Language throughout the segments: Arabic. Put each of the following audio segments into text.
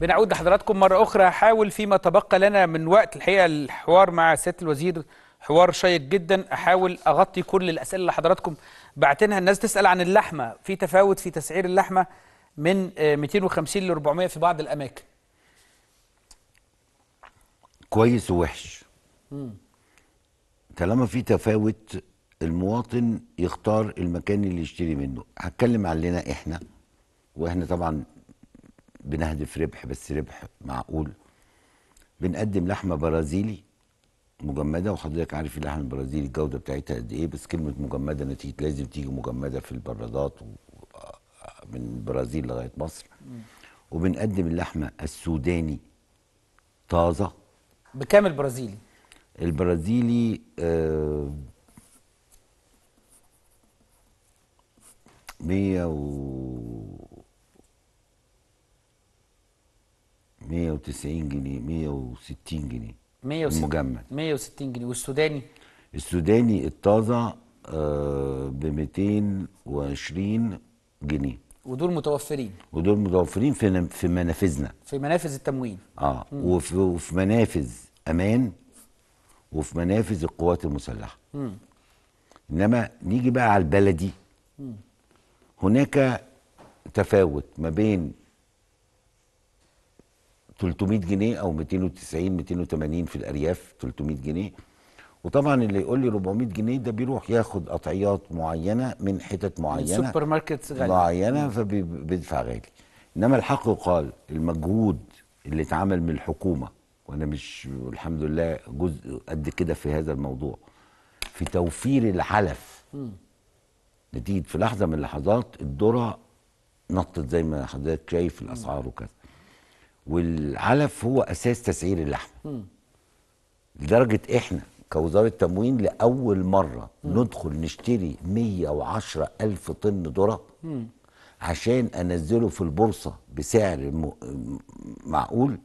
بنعود لحضراتكم مرة أخرى. هحاول فيما تبقى لنا من وقت، الحقيقة الحوار مع سيادة الوزير حوار شيق جدا، أحاول أغطي كل الأسئلة اللي حضراتكم بعتنها. الناس تسأل عن اللحمة، في تفاوت في تسعير اللحمة من 250 ل 400 في بعض الأماكن. كويس ووحش. طالما في تفاوت المواطن يختار المكان اللي يشتري منه. هتكلم علينا احنا، واحنا طبعا بنهدف ربح، بس ربح معقول. بنقدم لحمه برازيلي مجمده، وحضرتك عارف اللحمه البرازيلي الجوده بتاعتها قد ايه، بس كلمه مجمده نتيجه لازم تيجي مجمده في البرادات من البرازيل لغايه مصر. وبنقدم اللحمه السوداني طازه. بكام البرازيلي؟ البرازيلي مية وتسعين جنيه، 160 جنيه المجمد، 160 جنيه. والسوداني؟ السوداني الطازة ب 220 جنيه. ودول متوفرين؟ ودول متوفرين في منافذنا، في منافذ التموين. وفي منافذ أمان، وفي منافذ القوات المسلحة. إنما نيجي بقى على البلدي، هناك تفاوت ما بين 300 جنيه او 290 280 في الارياف 300 جنيه. وطبعا اللي يقول لي 400 جنيه ده بيروح ياخد قطعيات معينه من حتت معينه، السوبر ماركت غالي معينه، فبيدفع غالي. انما الحق يقال، المجهود اللي اتعمل من الحكومه، وانا مش الحمد لله جزء قد كده في هذا الموضوع، في توفير العلف. نتيجه في لحظه من اللحظات الذره نطت زي ما حضرتك شايف الاسعار وكذا، والعلف هو اساس تسعير اللحمه. لدرجه احنا كوزاره تموين لاول مره ندخل نشتري 110,000 طن ذره عشان انزله في البورصه بسعر معقول،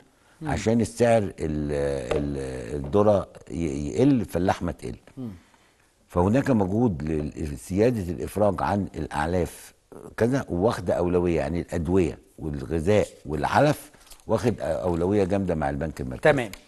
عشان السعر الذره يقل فاللحمه تقل. فهناك مجهود لزياده الافراج عن الاعلاف كذا، واخده اولويه يعني الادويه والغذاء والعلف واخد اولويه جامده مع البنك المركزي. تمام.